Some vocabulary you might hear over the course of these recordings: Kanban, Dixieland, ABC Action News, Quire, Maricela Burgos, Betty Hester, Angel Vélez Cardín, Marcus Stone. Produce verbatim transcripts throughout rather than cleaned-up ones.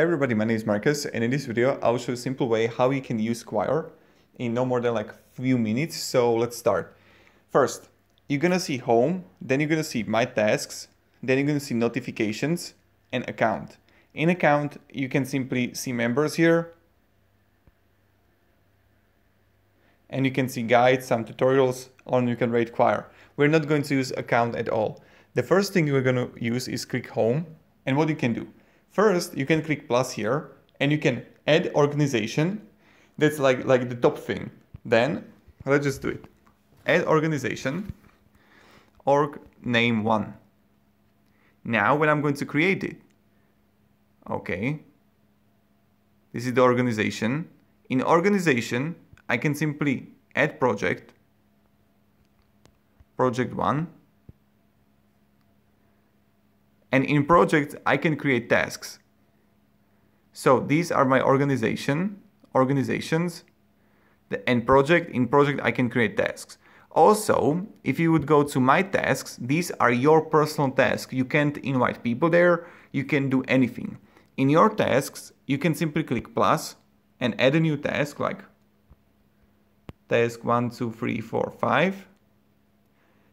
Hey everybody, my name is Marcus, and in this video I'll show you a simple way how you can use Quire in no more than like few minutes. So let's start. First, you're gonna see Home, then you're gonna see My Tasks, then you're gonna see Notifications and Account. In Account, you can simply see Members here, and you can see guides, some tutorials, or you can rate Quire. We're not going to use Account at all. The first thing we're gonna use is click Home, and what you can do. First, you can click plus here and you can add organization. That's like, like the top thing. Then let's just do it. Add organization, org name one. Now when I'm going to create it, okay, this is the organization. In organization, I can simply add project, project one. And in projects, I can create tasks. So these are my organization, organizations, the end project. In project, I can create tasks. Also, if you would go to my tasks, these are your personal tasks. You can't invite people there. You can do anything. In your tasks, you can simply click plus and add a new task, like task one, two, three, four, five.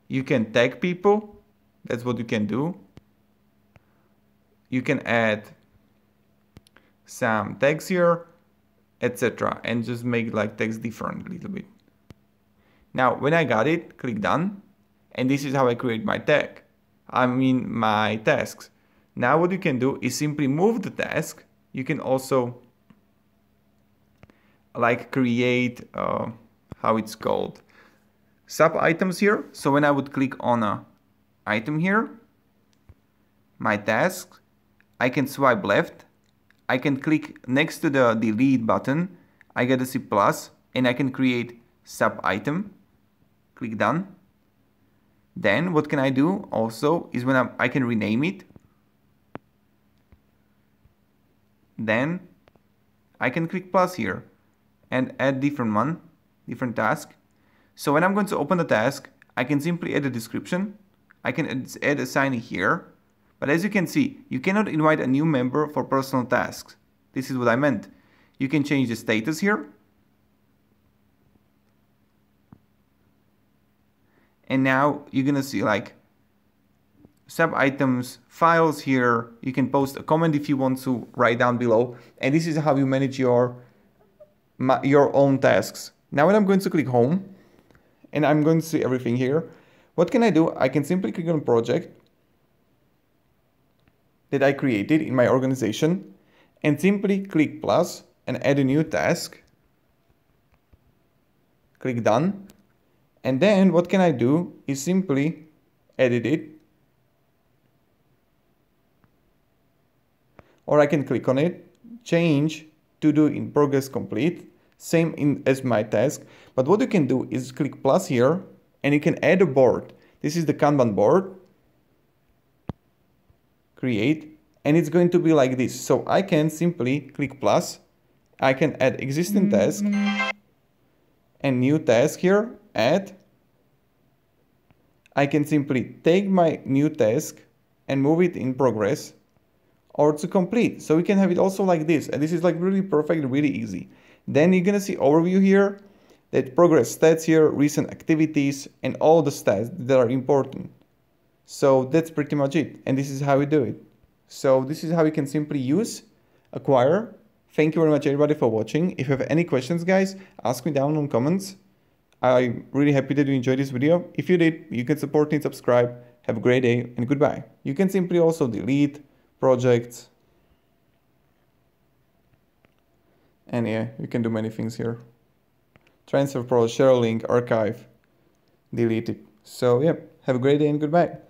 You can tag people. That's what you can do. You can add some tags here, et cetera, and just make like text different a little bit. Now, when I got it, click done, and this is how I create my tag. I mean my tasks. Now, what you can do is simply move the task. You can also like create uh, how it's called sub items here. So when I would click on a item here, my task. I can swipe left, I can click next to the delete button, I get a C plus, and I can create sub item, click done. Then what can I do also is when I'm, I can rename it, then I can click plus here and add different one, different task. So when I'm going to open the task, I can simply add a description, I can add a sign here. But as you can see, you cannot invite a new member for personal tasks. This is what I meant. You can change the status here. And now you're gonna see like sub items, files here. You can post a comment if you want to write down below. And this is how you manage your, my, your own tasks. Now when I'm going to click Home and I'm going to see everything here, what can I do? I can simply click on project that I created in my organization and simply click plus and add a new task. Click done. And then what can I do is simply edit it. Or I can click on it, change to do in progress complete, same in, as my task. But what you can do is click plus here and you can add a board. This is the Kanban board. Create, and it's going to be like this. So I can simply click plus, I can add existing task and new task here, add. I can simply take my new task and move it in progress or to complete. So we can have it also like this, and this is like really perfect, really easy. Then you're gonna see overview here, that progress stats here, recent activities, and all the stats that are important. So that's pretty much it. And this is how we do it. So this is how you can simply use Quire. Thank you very much everybody for watching. If you have any questions, guys, ask me down in comments. I'm really happy that you enjoyed this video. If you did, you can support me and subscribe. Have a great day and goodbye. You can simply also delete projects. And yeah, you can do many things here. Transfer pro, share link, archive, delete it. So yeah, have a great day and goodbye.